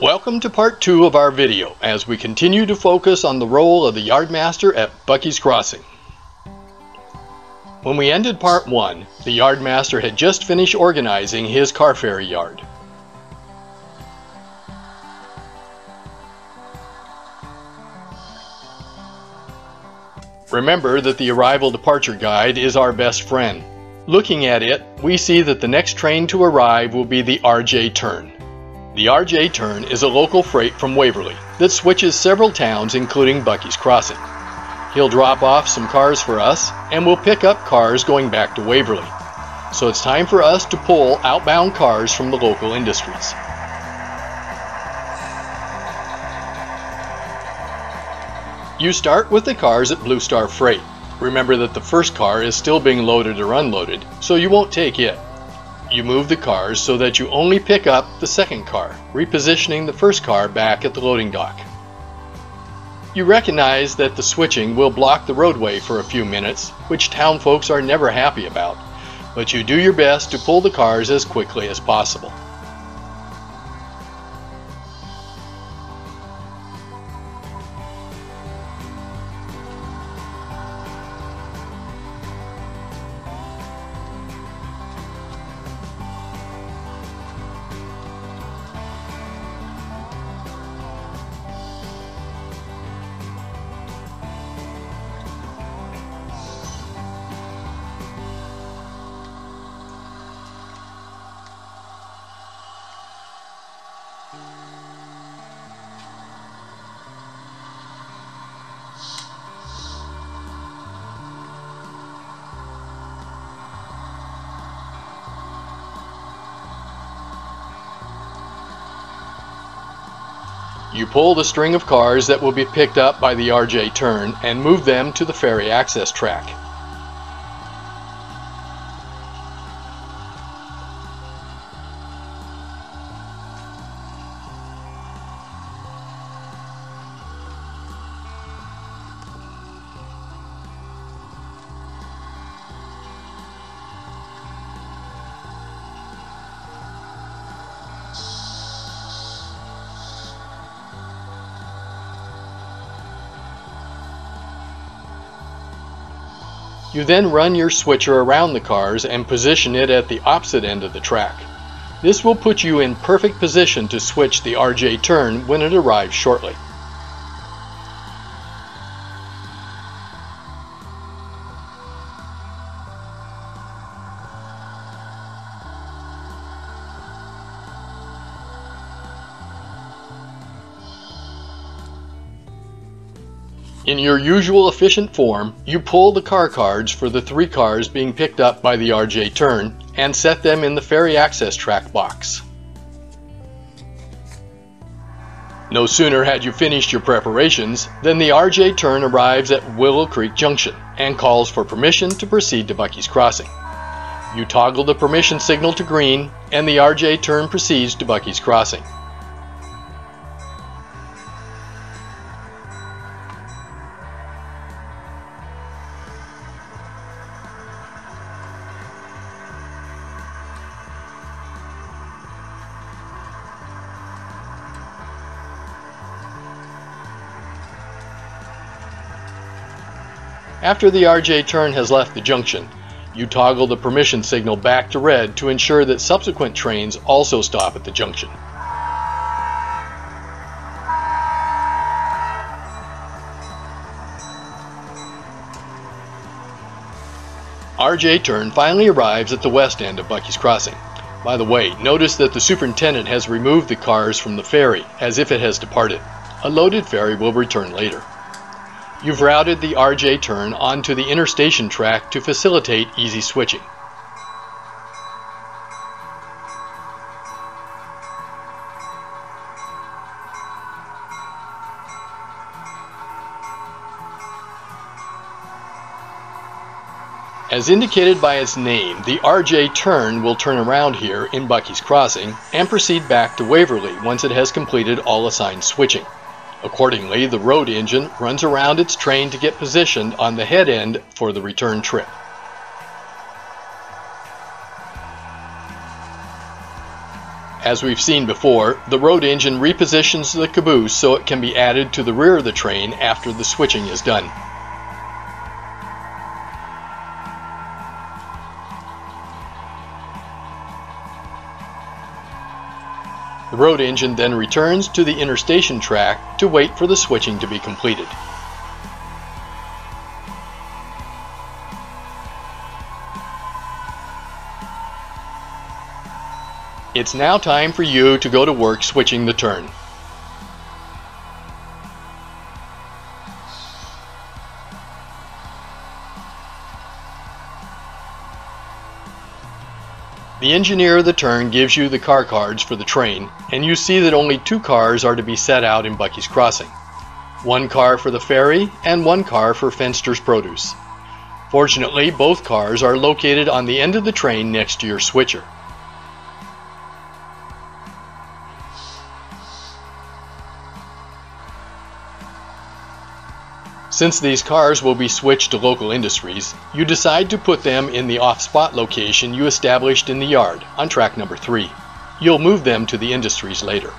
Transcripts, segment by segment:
Welcome to part 2 of our video as we continue to focus on the role of the Yardmaster at Bucky's Crossing. When we ended part 1, the Yardmaster had just finished organizing his car ferry yard. Remember that the Arrival Departure Guide is our best friend. Looking at it, we see that the next train to arrive will be the RJ Turn. The RJ Turn is a local freight from Waverly that switches several towns including Bucky's Crossing. He'll drop off some cars for us and we'll pick up cars going back to Waverly. So it's time for us to pull outbound cars from the local industries. You start with the cars at Blue Star Freight. Remember that the first car is still being loaded or unloaded, so you won't take it. You move the cars so that you only pick up the second car, repositioning the first car back at the loading dock. You recognize that the switching will block the roadway for a few minutes, which town folks are never happy about, but you do your best to pull the cars as quickly as possible. You pull the string of cars that will be picked up by the RJ Turn and move them to the ferry access track. You then run your switcher around the cars and position it at the opposite end of the track. This will put you in perfect position to switch the RJ Turn when it arrives shortly. In your usual efficient form, you pull the car cards for the three cars being picked up by the RJ Turn and set them in the ferry access track box. No sooner had you finished your preparations than the RJ Turn arrives at Willow Creek Junction and calls for permission to proceed to Bucky's Crossing. You toggle the permission signal to green and the RJ Turn proceeds to Bucky's Crossing. After the RJ Turn has left the junction, you toggle the permission signal back to red to ensure that subsequent trains also stop at the junction. RJ Turn finally arrives at the west end of Bucky's Crossing. By the way, notice that the superintendent has removed the cars from the ferry as if it has departed. A loaded ferry will return later. You've routed the RJ Turn onto the interstation track to facilitate easy switching. As indicated by its name, the RJ Turn will turn around here in Bucky's Crossing and proceed back to Waverly once it has completed all assigned switching. Accordingly, the road engine runs around its train to get positioned on the head end for the return trip. As we've seen before, the road engine repositions the caboose so it can be added to the rear of the train after the switching is done. The road engine then returns to the interstation track to wait for the switching to be completed. It's now time for you to go to work switching the turn. The engineer of the turn gives you the car cards for the train, and you see that only 2 cars are to be set out in Bucky's Crossing. 1 car for the ferry and 1 car for Fenster's produce. Fortunately, both cars are located on the end of the train next to your switcher. Since these cars will be switched to local industries, you decide to put them in the off-spot location you established in the yard on track number 3. You'll move them to the industries later.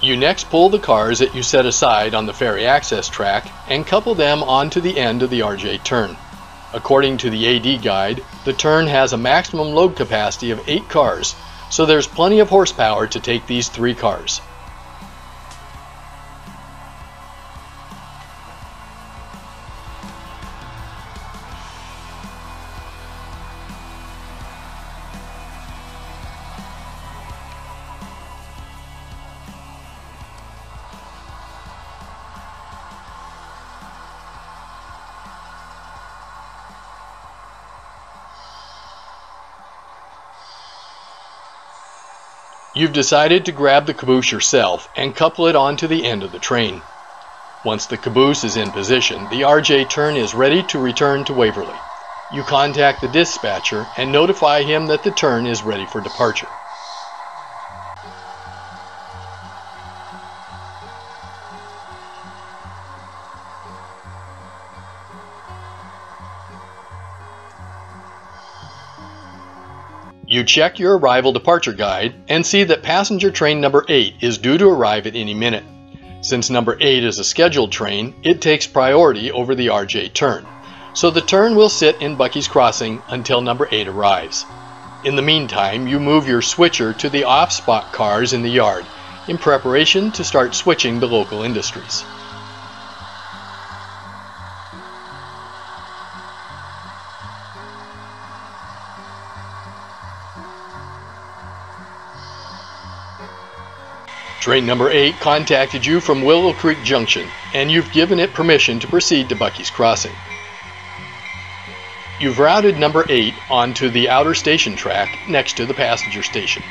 You next pull the cars that you set aside on the ferry access track and couple them onto the end of the RJ turn. According to the AD guide, the turn has a maximum load capacity of 8 cars, so there's plenty of horsepower to take these 3 cars. You've decided to grab the caboose yourself and couple it onto the end of the train. Once the caboose is in position, the RJ turn is ready to return to Waverly. You contact the dispatcher and notify him that the turn is ready for departure. You check your Arrival Departure Guide and see that passenger train number 8 is due to arrive at any minute. Since number 8 is a scheduled train, it takes priority over the RJ turn. So the turn will sit in Bucky's Crossing until number 8 arrives. In the meantime, you move your switcher to the off-spot cars in the yard in preparation to start switching the local industries. Train number 8 contacted you from Willow Creek Junction, and you've given it permission to proceed to Bucky's Crossing. You've routed number 8 onto the outer station track next to the passenger station.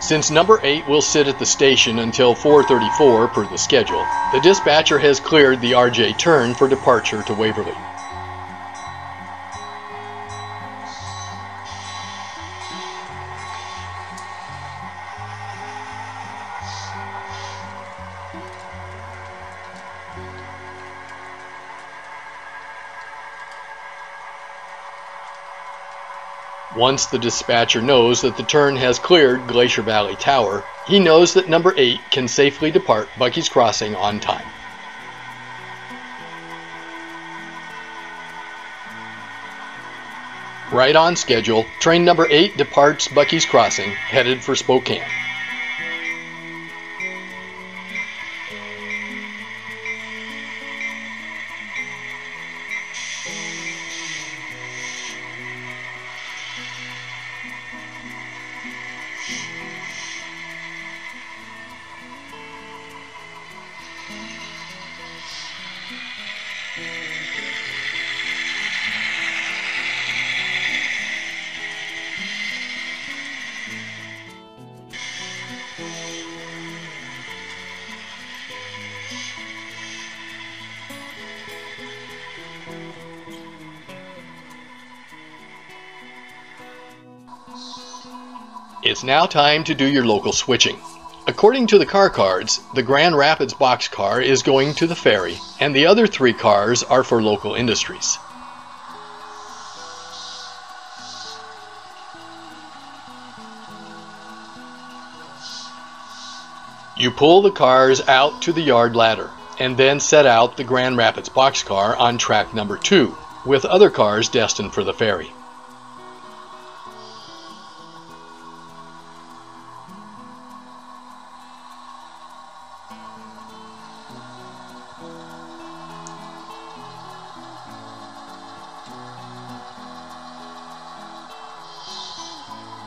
Since number 8 will sit at the station until 4:34 per the schedule, the dispatcher has cleared the RJ turn for departure to Waverly. Once the dispatcher knows that the turn has cleared Glacier Valley Tower, he knows that number 8 can safely depart Bucky's Crossing on time. Right on schedule, train number 8 departs Bucky's Crossing, headed for Spokane. It's now time to do your local switching. According to the car cards, the Grand Rapids boxcar is going to the ferry, and the other three cars are for local industries. You pull the cars out to the yard ladder, and then set out the Grand Rapids boxcar on track number 2, with other cars destined for the ferry.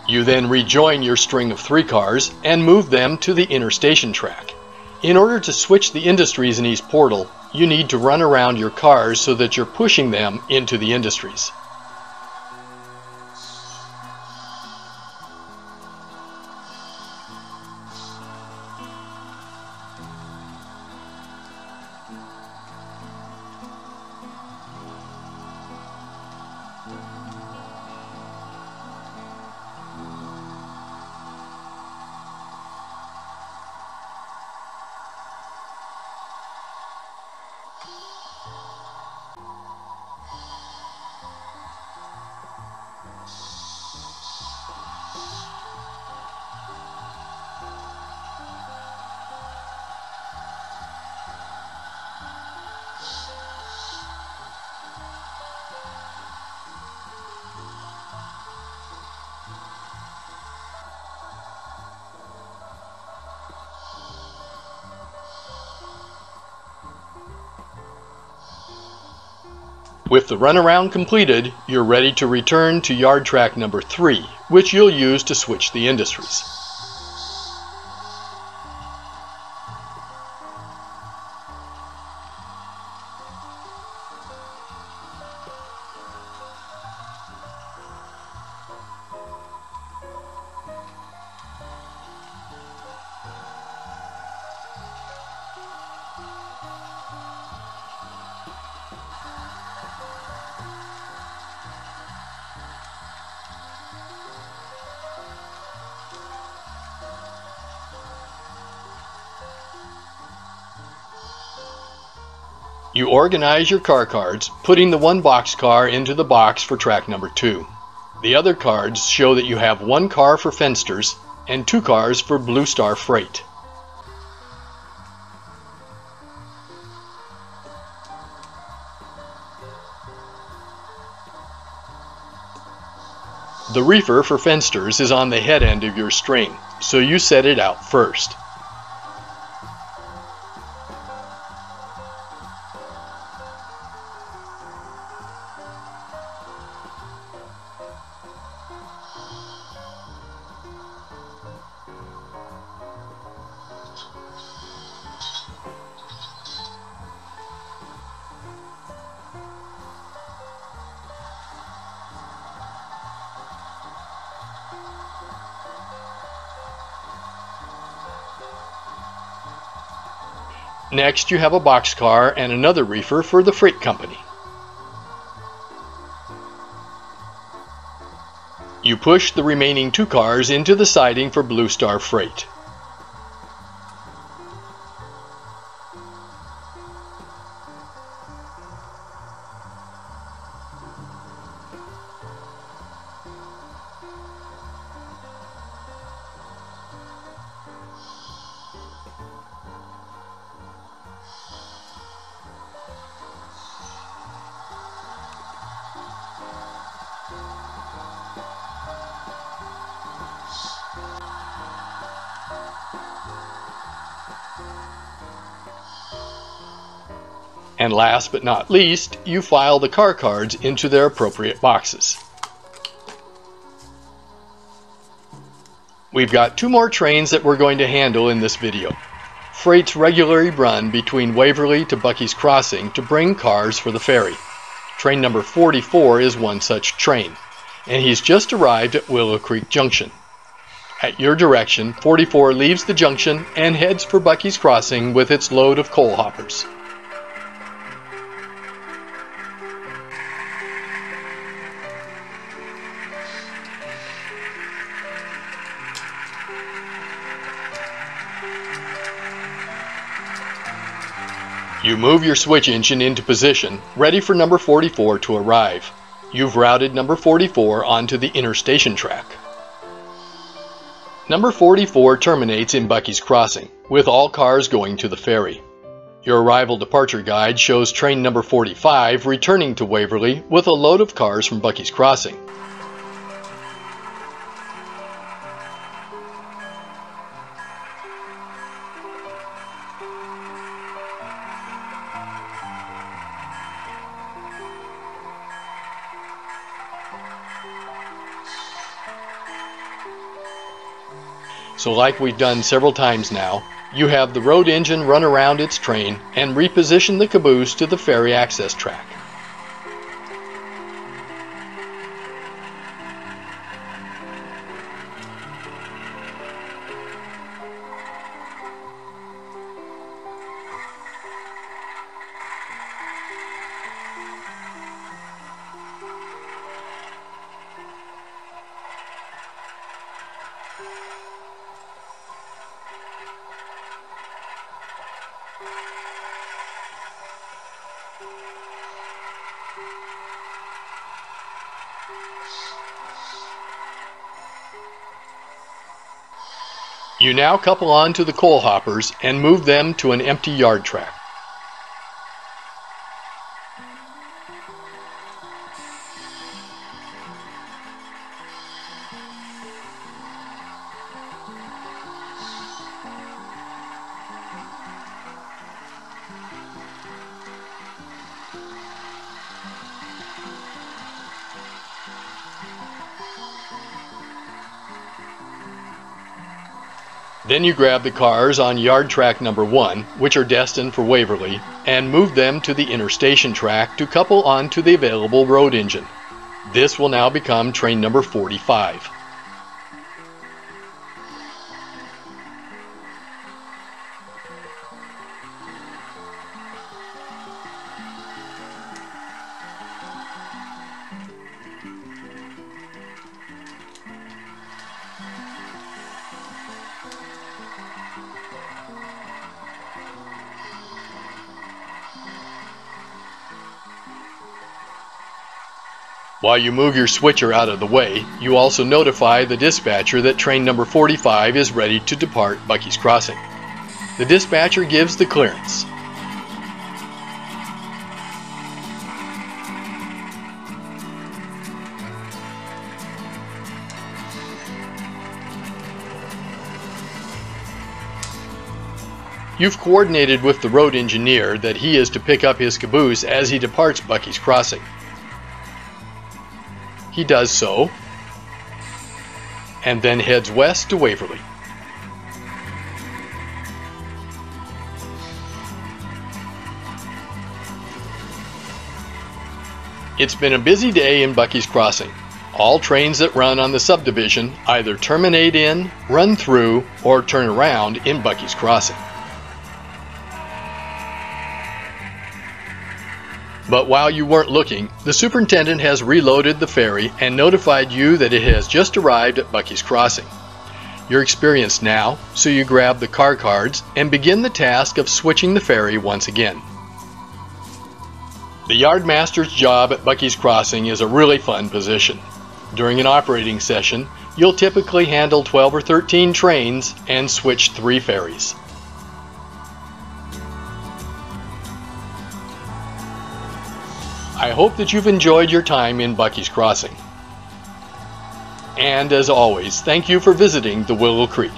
You then rejoin your string of 3 cars and move them to the interstation track. In order to switch the industries in East Portal, you need to run around your cars so that you're pushing them into the industries. With the runaround completed, you're ready to return to yard track number 3, which you'll use to switch the industries. You organize your car cards, putting the one boxcar into the box for track number 2. The other cards show that you have 1 car for Fenster's and 2 cars for Blue Star Freight. The reefer for Fenster's is on the head end of your string, so you set it out first. Next, you have a boxcar and another reefer for the freight company. You push the remaining 2 cars into the siding for Blue Star Freight. And last but not least, you file the car cards into their appropriate boxes. We've got 2 more trains that we're going to handle in this video. Freights regularly run between Waverly to Bucky's Crossing to bring cars for the ferry. Train number 44 is one such train, and he's just arrived at Willow Creek Junction. At your direction, 44 leaves the junction and heads for Bucky's Crossing with its load of coal hoppers. You move your switch engine into position, ready for number 44 to arrive. You've routed number 44 onto the interstation track. Number 44 terminates in Bucky's Crossing, with all cars going to the ferry. Your Arrival Departure Guide shows train number 45 returning to Waverly with a load of cars from Bucky's Crossing. So like we've done several times now, you have the road engine run around its train and reposition the caboose to the ferry access track. You now couple on to the coal hoppers and move them to an empty yard track. Then you grab the cars on yard track number 1, which are destined for Waverly, and move them to the interstation track to couple onto the available road engine. This will now become train number 45. While you move your switcher out of the way, you also notify the dispatcher that train number 45 is ready to depart Bucky's Crossing. The dispatcher gives the clearance. You've coordinated with the road engineer that he is to pick up his caboose as he departs Bucky's Crossing. He does so, and then heads west to Waverly. It's been a busy day in Bucky's Crossing. All trains that run on the subdivision either terminate in, run through, or turn around in Bucky's Crossing. But while you weren't looking, the superintendent has reloaded the ferry and notified you that it has just arrived at Bucky's Crossing. You're experienced now, so you grab the car cards and begin the task of switching the ferry once again. The Yardmaster's job at Bucky's Crossing is a really fun position. During an operating session, you'll typically handle 12 or 13 trains and switch 3 ferries. I hope that you've enjoyed your time in Bucky's Crossing. And as always, thank you for visiting the Willow Creek.